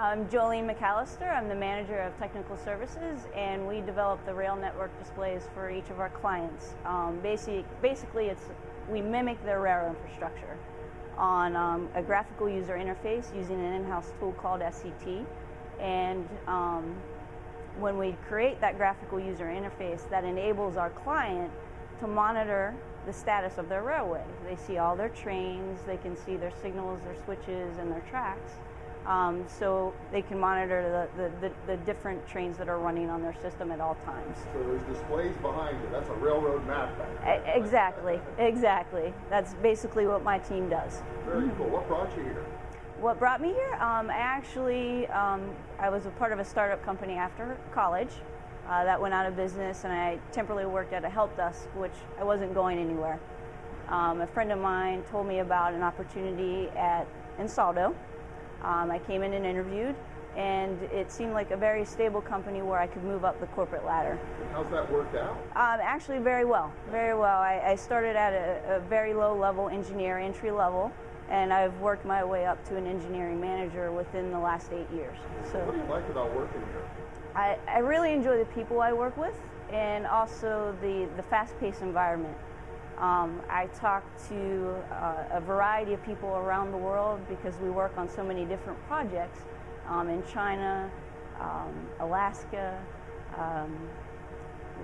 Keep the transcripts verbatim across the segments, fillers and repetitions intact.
I'm Jolene McAlister. I'm the manager of technical services, and we develop the rail network displays for each of our clients. Um, basic, basically, it's we mimic their rail infrastructure on um, a graphical user interface using an in-house tool called S C T. And um, when we create that graphical user interface, that enables our client to monitor the status of their railway. They see all their trains, they can see their signals, their switches, and their tracks. Um, so they can monitor the, the, the, the different trains that are running on their system at all times. So there's displays behind you. That's a railroad map. Right? E exactly, exactly. That's basically what my team does. Very cool. What brought you here? What brought me here? Um, I actually, um, I was a part of a startup company after college uh, that went out of business, and I temporarily worked at a help desk, which I wasn't going anywhere. Um, a friend of mine told me about an opportunity at Ansaldo. Um, I came in and interviewed, and it seemed like a very stable company where I could move up the corporate ladder. How's that worked out? Um, actually, very well, very well. I, I started at a, a very low level engineer, entry level, and I've worked my way up to an engineering manager within the last eight years. So, what do you like about working here? I, I really enjoy the people I work with, and also the, the fast-paced environment. Um, I talk to uh, a variety of people around the world because we work on so many different projects um, in China, um, Alaska. Um,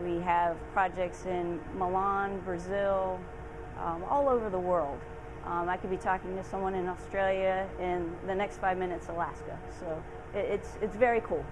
we have projects in Milan, Brazil, um, all over the world. Um, I could be talking to someone in Australia in the next five minutes, Alaska. So it, it's, it's very cool.